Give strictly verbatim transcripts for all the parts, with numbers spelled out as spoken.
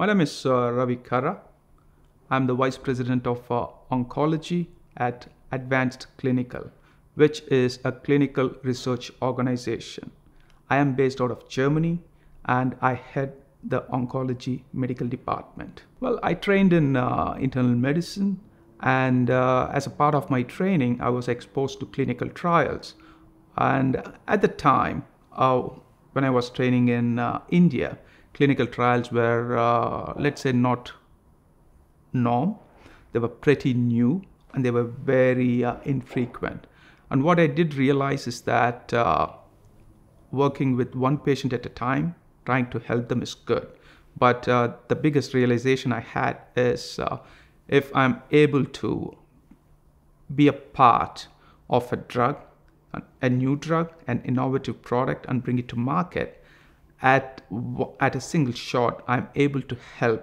My name is uh, Ravi Karra. I'm the Vice President of uh, Oncology at Advanced Clinical, which is a clinical research organization. I am based out of Germany and I head the Oncology Medical Department. Well, I trained in uh, internal medicine, and uh, as a part of my training, I was exposed to clinical trials. And at the time, uh, when I was training in uh, India, clinical trials were, uh, let's say, not norm. They were pretty new and they were very uh, infrequent. And what I did realize is that uh, working with one patient at a time, trying to help them is good. But uh, the biggest realization I had is uh, if I'm able to be a part of a drug, a new drug, an innovative product, and bring it to market, at, at a single shot, I'm able to help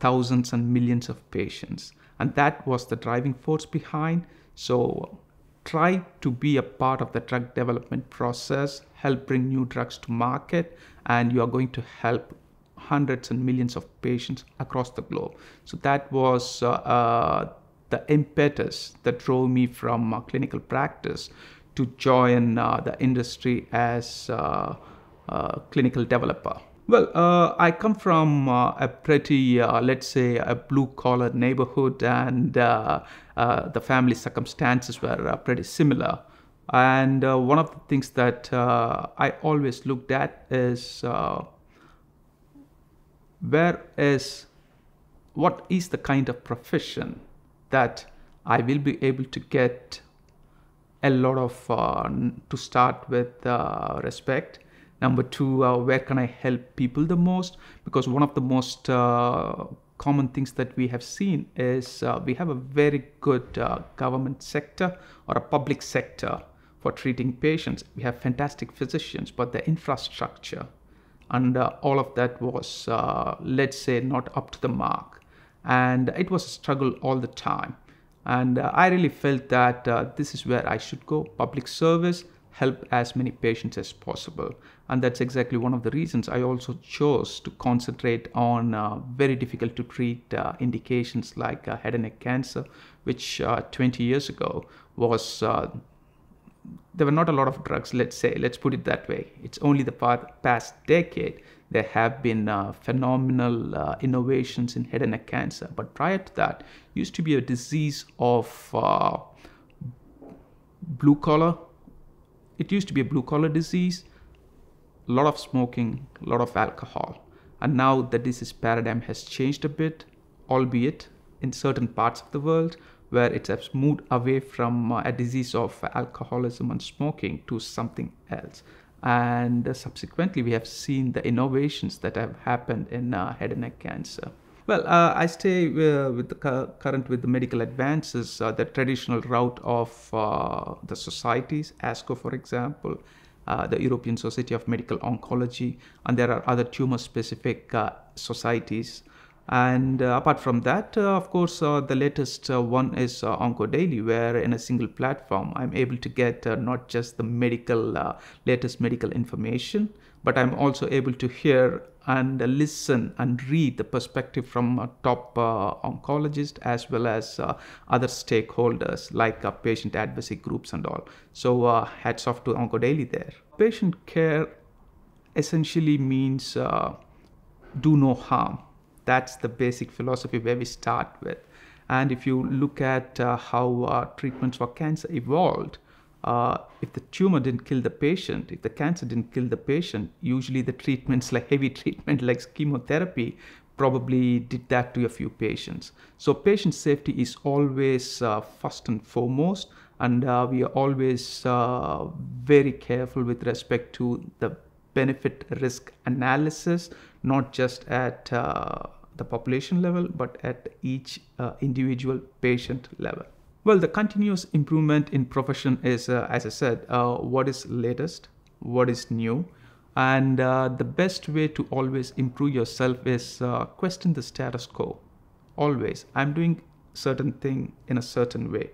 thousands and millions of patients. And that was the driving force behind. So try to be a part of the drug development process, help bring new drugs to market, and you are going to help hundreds and millions of patients across the globe. So that was uh, uh, the impetus that drove me from uh, clinical practice to join uh, the industry as uh, Uh, clinical developer. Well, uh, I come from uh, a pretty, uh, let's say, a blue-collar neighborhood, and uh, uh, the family circumstances were uh, pretty similar. And uh, one of the things that uh, I always looked at is uh, where is, what is the kind of profession that I will be able to get a lot of, uh, to start with, uh, respect. Number two, uh, where can I help people the most? Because one of the most uh, common things that we have seen is uh, we have a very good uh, government sector or a public sector for treating patients. We have fantastic physicians, but the infrastructure and uh, all of that was, uh, let's say, not up to the mark. And it was a struggle all the time. And uh, I really felt that uh, this is where I should go, public service, help as many patients as possible. And that's exactly one of the reasons I also chose to concentrate on uh, very difficult to treat uh, indications like uh, head and neck cancer, which uh, twenty years ago was, uh, there were not a lot of drugs, let's say, let's put it that way. It's only the past decade there have been uh, phenomenal uh, innovations in head and neck cancer. But prior to that, it used to be a disease of uh, blue collar. It used to be a blue-collar disease, a lot of smoking, a lot of alcohol. And now the disease paradigm has changed a bit, albeit in certain parts of the world where it has moved away from a disease of alcoholism and smoking to something else. And subsequently, we have seen the innovations that have happened in uh, head and neck cancer. Well, uh, I stay uh, with the current with the medical advances, uh, the traditional route of uh, the societies, ASCO, for example, uh, the European Society of Medical Oncology, and there are other tumor-specific uh, societies. And uh, apart from that, uh, of course, uh, the latest uh, one is uh, OncoDaily, where in a single platform, I'm able to get uh, not just the medical, uh, latest medical information, but I'm also able to hear and uh, listen and read the perspective from uh, top uh, oncologists as well as uh, other stakeholders like uh, patient advocacy groups and all. So uh, hats off to OncoDaily there. Patient care essentially means uh, do no harm. That's the basic philosophy where we start with. And if you look at uh, how uh, treatments for cancer evolved, Uh, if the tumor didn't kill the patient, if the cancer didn't kill the patient, usually the treatments like heavy treatment like chemotherapy probably did that to a few patients. So patient safety is always uh, first and foremost, and uh, we are always uh, very careful with respect to the benefit risk analysis, not just at uh, the population level, but at each uh, individual patient level. Well, the continuous improvement in profession is, uh, as I said, uh, what is latest, what is new, and uh, the best way to always improve yourself is uh, question the status quo. Always, I'm doing certain thing in a certain way.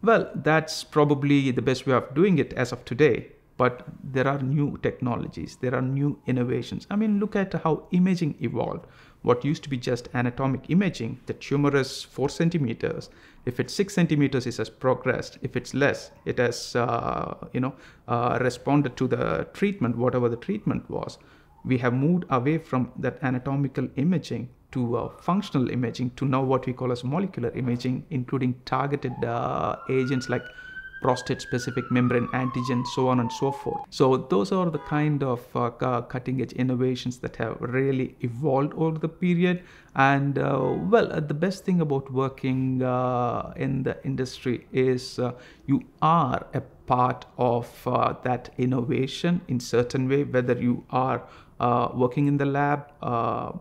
Well, that's probably the best way of doing it as of today. but there are new technologies, there are new innovations. I mean, look at how imaging evolved. What used to be just anatomic imaging, the tumor is four centimeters. If it's six centimeters, it has progressed. If it's less, it has, uh, you know, uh, responded to the treatment, whatever the treatment was. We have moved away from that anatomical imaging to uh, functional imaging, to now what we call as molecular imaging, including targeted uh, agents like prostate specific membrane antigen, so on and so forth. So those are the kind of uh, cutting edge innovations that have really evolved over the period. And uh, well, uh, the best thing about working uh, in the industry is uh, you are a part of uh, that innovation in certain way, whether you are uh, working in the lab, uh,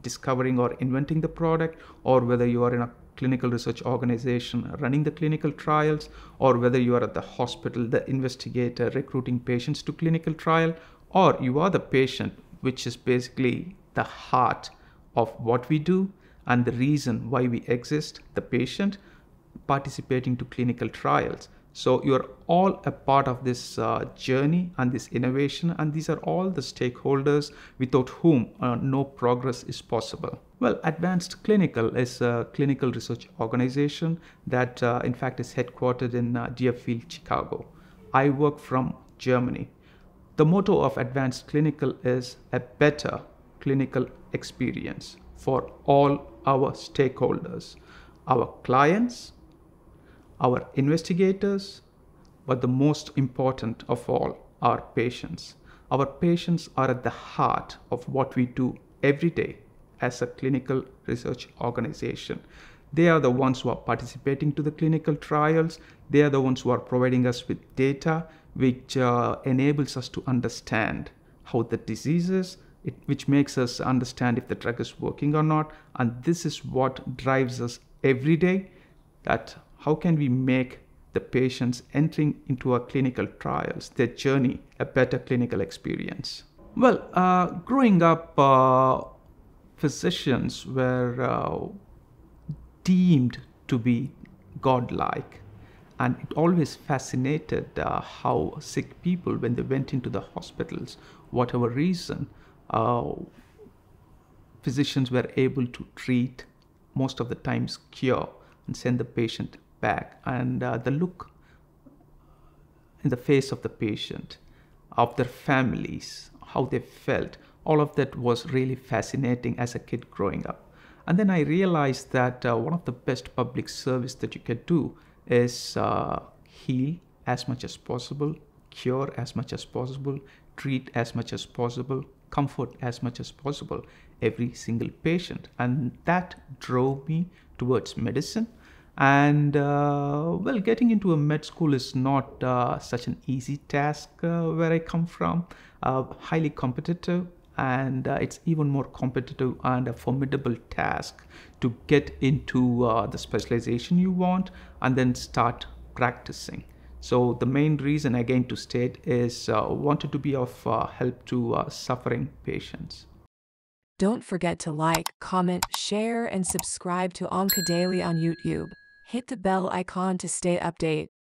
discovering or inventing the product, or whether you are in a clinical research organization running the clinical trials, or whether you are at the hospital, the investigator recruiting patients to clinical trial, or you are the patient, which is basically the heart of what we do and the reason why we exist, the patient participating to clinical trials. So you are all a part of this uh, journey and this innovation, and these are all the stakeholders without whom uh, no progress is possible. Well, Advanced Clinical is a clinical research organization that uh, in fact is headquartered in uh, Deerfield, Chicago. I work from Germany. The motto of Advanced Clinical is a better clinical experience for all our stakeholders, our clients, our investigators, but the most important of all, our patients. Our patients are at the heart of what we do every day as a clinical research organization. They are the ones who are participating to the clinical trials. They are the ones who are providing us with data, which uh, enables us to understand how the disease is, it, which makes us understand if the drug is working or not. And this is what drives us every day, that how can we make the patients entering into our clinical trials, their journey, a better clinical experience? Well, uh, growing up, uh, physicians were uh, deemed to be godlike, and it always fascinated uh, how sick people, when they went into the hospitals, whatever reason, uh, physicians were able to treat, most of the times cure, and send the patient back. And uh, the look in the face of the patient, of their families, how they felt, all of that was really fascinating as a kid growing up. And then I realized that uh, one of the best public service that you can do is uh, heal as much as possible, cure as much as possible, treat as much as possible, comfort as much as possible every single patient. And that drove me towards medicine. And uh, well, getting into a med school is not uh, such an easy task uh, where I come from, uh, highly competitive, and uh, it's even more competitive and a formidable task to get into uh, the specialization you want and then start practicing. So the main reason again to state is uh, wanted to be of uh, help to uh, suffering patients. Don't forget to like, comment, share, and subscribe to OncoDaily on YouTube. Hit the bell icon to stay updated.